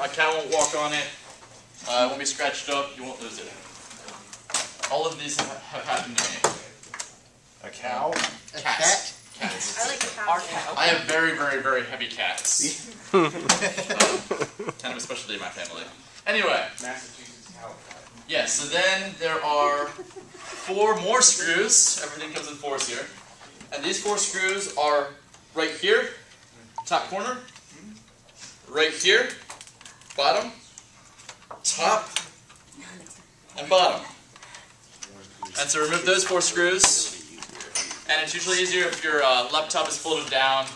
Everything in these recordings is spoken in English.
A cow won't walk on it. It won't be scratched up. You won't lose it. All of these have happened to me. A cow? A cat? Cats. I like a cow. Our cow. I have very, very, very heavy cats. Kind of a specialty in my family. Anyway. Massachusetts cow. Yeah, so then there are 4 more screws. Everything comes in 4s here. And these 4 screws are right here, top corner, right here, bottom, top, and bottom. And so remove those 4 screws. And it's usually easier if your laptop is folded down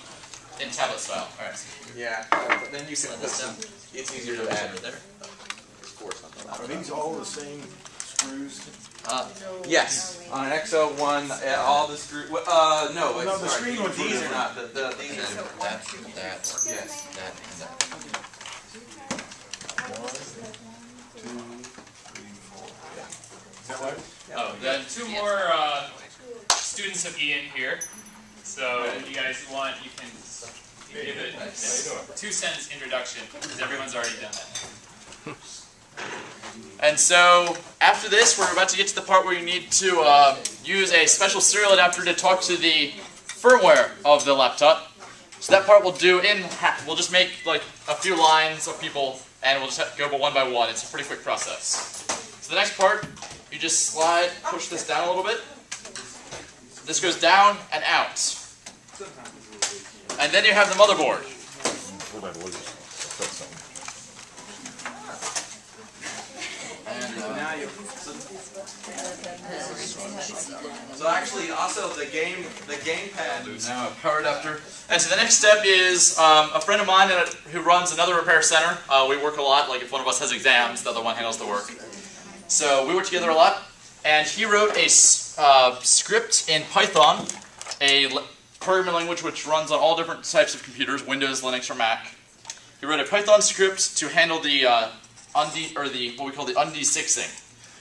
in tablet style. All right. Yeah, but then you can put this down. It's easier to add. There. Of course. Are these all the same screws? Yes. On an XO-1, all the screws. No, it's the screen with these are not. These are that. Yes. That and that. 1, 2, 3, 4. Yeah. Is that right? Oh, then 2 more. Students of Ian here, so if you guys want, you can give it a 2-sentence introduction, because everyone's already done that. And so, after this, we're about to get to the part where you need to use a special serial adapter to talk to the firmware of the laptop. So that part we'll do in half. We'll just make like a few lines of people, and we'll just have to go one by one. It's a pretty quick process. So the next part, you just slide, push this down a little bit. This goes down and out. And then you have the motherboard. And, so actually, also the gamepad is now a power adapter. And so the next step is a friend of mine who runs another repair center. We work a lot. Like if one of us has exams, the other one handles the work. So we work together a lot. And he wrote a script in Python, a programming language which runs on all different types of computers, Windows, Linux, or Mac. He wrote a Python script to handle the what we call the undesixing,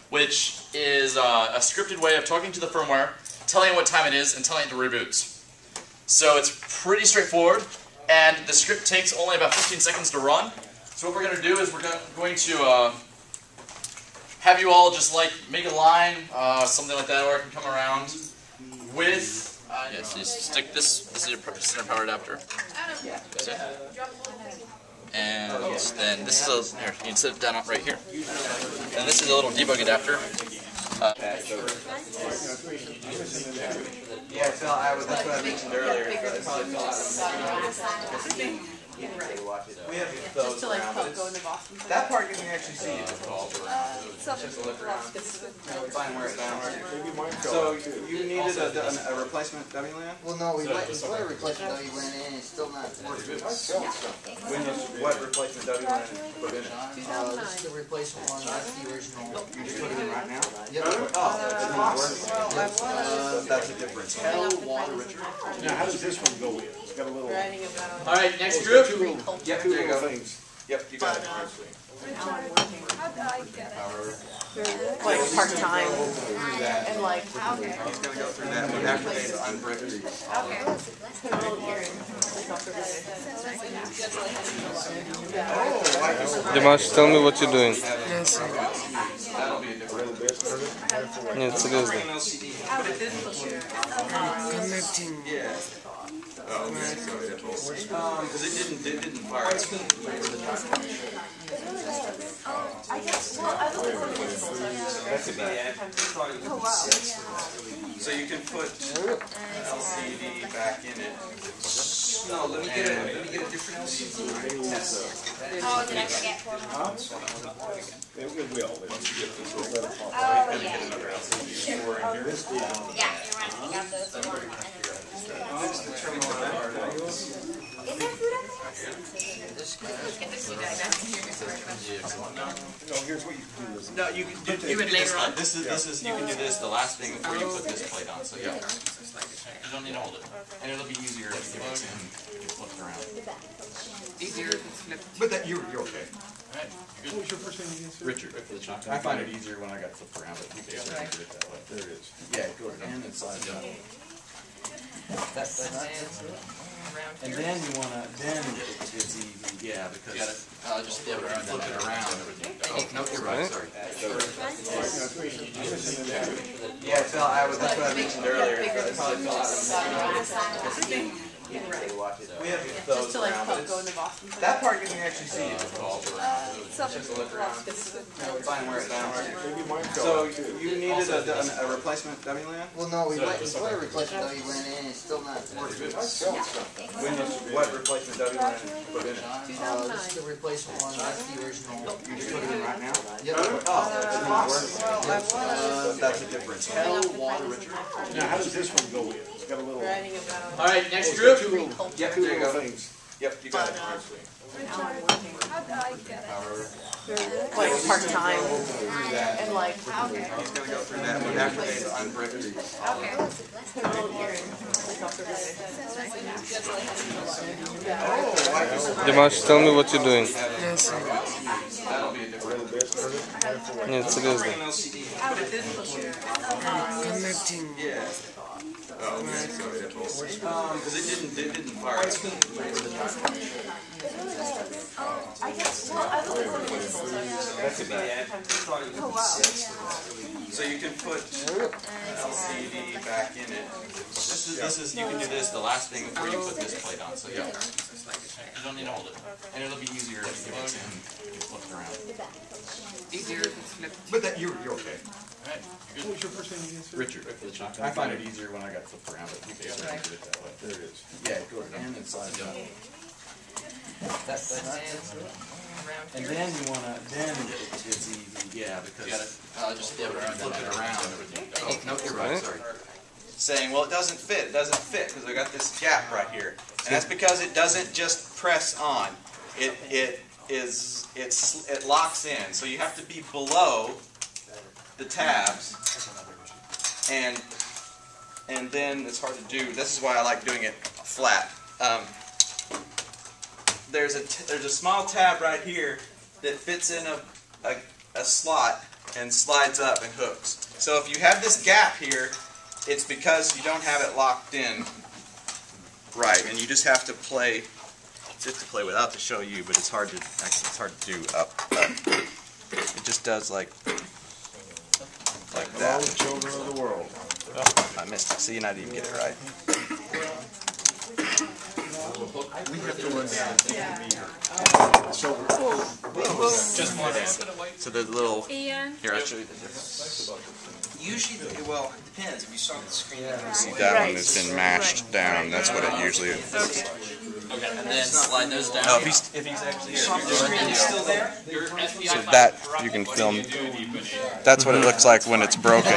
which is a scripted way of talking to the firmware, telling it what time it is, and telling it to reboot. So it's pretty straightforward, and the script takes only about 15 seconds to run. So what we're going to do is we're going to have you all just like make a line, something like that, or I can come around with. Yeah, so you stick this. This is your center power adapter. And then this is a. Here, you can set it down right here. And this is a little debug adapter. Yeah, Phil, that's what I mentioned earlier. Yeah. We have those around. That part you can actually see it. Just look around. Find where it's down. So you needed a replacement WLAN? Well, no, we put a replacement WLAN in and it's still not working. What replacement WLAN did you put in it? It's the replacement one, that's the original. You just put it in right now? Yep. Oh, that's a difference. Tell water, Richard. Now, how does this one go in? It's got a little... Alright, next group. Yep, there you go. Yep, you got it. Like part-time. And like... He's going to go through that one after they've unbricked. Dimash, tell me what you're doing. Yes. Yes, it is. Connecting. Oh, because it didn't fire. I guess. Well, I was. So you can put LCD back in it. No, let me get a different LCD. Oh, did I forget for it? It will. Once you get this, we'll let it pop out. Let me get another LCD. We're in here. Yeah, you're right. We got those. Is there food up there? Get the food out of here. No, here's what you can do. No, you can do it later on. This is you can do this the last thing before you put this plate on. So yeah. You don't need to hold it. And it'll be easier if you give it to him. Flipped around. Easier if it's flipped. But that, you're okay. All right. What was your first name again, sir? Richard. I find it easier when I got flipped around, but you can do it that way. There it is. Yeah, go ahead and slide down. That's it. around here. And then you want to, then it's even, yeah, because I'll just flip it around. Oh, no, you're right, sorry. Yeah, Phil, that's what I mentioned earlier. It's probably Phil out of we have those just to like go in the Boston. That part you can actually see it. Just look around. Find where it's down. So you needed a replacement WLAN? Well, no, we put a replacement WLAN in and it's still not working. What replacement WLAN put in it? Just the replacement one, not the original. You just put it in right now? Yep. Oh, that's a difference. Hell, water, Richard. Now, how does this one go in? It's got a little... All right, next group. Yep, there you go. Yep, you got it. How did I get it? Like part-time. And like, he's going to go through that one after they unbreak it. Okay. Dimash, tell me what you're doing. Yes. That'll be a different thing. Yeah, it's a good thing. Connecting. Yeah. Oh, okay. So it didn't fire. I guess, well, I don't know. That could be it. Oh, wow. So you can put LCD back in it. This is, you can do this, the last thing before you put this plate on. So yeah, you don't need to hold it. And it'll be easier if you give it to him. You flip it around. Easier if it's flipped. But that, you're okay. Right. What was your first name again, sir? Richard. I find it easier when I got flipped around, but you can do it that way. There it is. Yeah, go ahead. And it's like that. And then you want to, then it's even, yeah, because I'll just flip it around. Oh, no, you're right, sorry. Saying, well, it doesn't fit, because I got this gap right here. And that's because it doesn't just press on. It locks in, so you have to be below the tabs, and then it's hard to do. This is why I like doing it flat. There's a small tab right here that fits in a slot and slides up and hooks. So if you have this gap here, it's because you don't have it locked in right, and you just have to play without to show you, but it's hard to do up. It just does like that. All the children of the world. Oh, I missed it. See, and I didn't get it right. We have to run down to the meter. So just more down. So the little... And here, I'll show you the difference. Usually, well, it depends. If you saw the screen... See that one that's been mashed down. That's what it usually looks like. Okay, and then slide those down. No, if he's actually here, if still there. So that you can film. That's what it looks like when it's broken,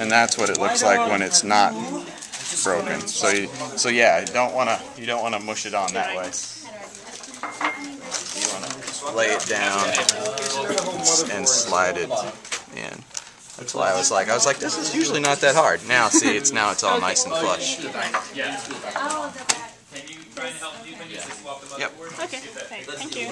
and that's what it looks like when it's not broken. So yeah, you don't want to mush it on that way. You want to lay it down and slide it in. That's why I was like, this is usually not that hard. Now see, it's all nice and flush. Yeah. Can you try and help you when you swap them up? Yep. Okay, thank you.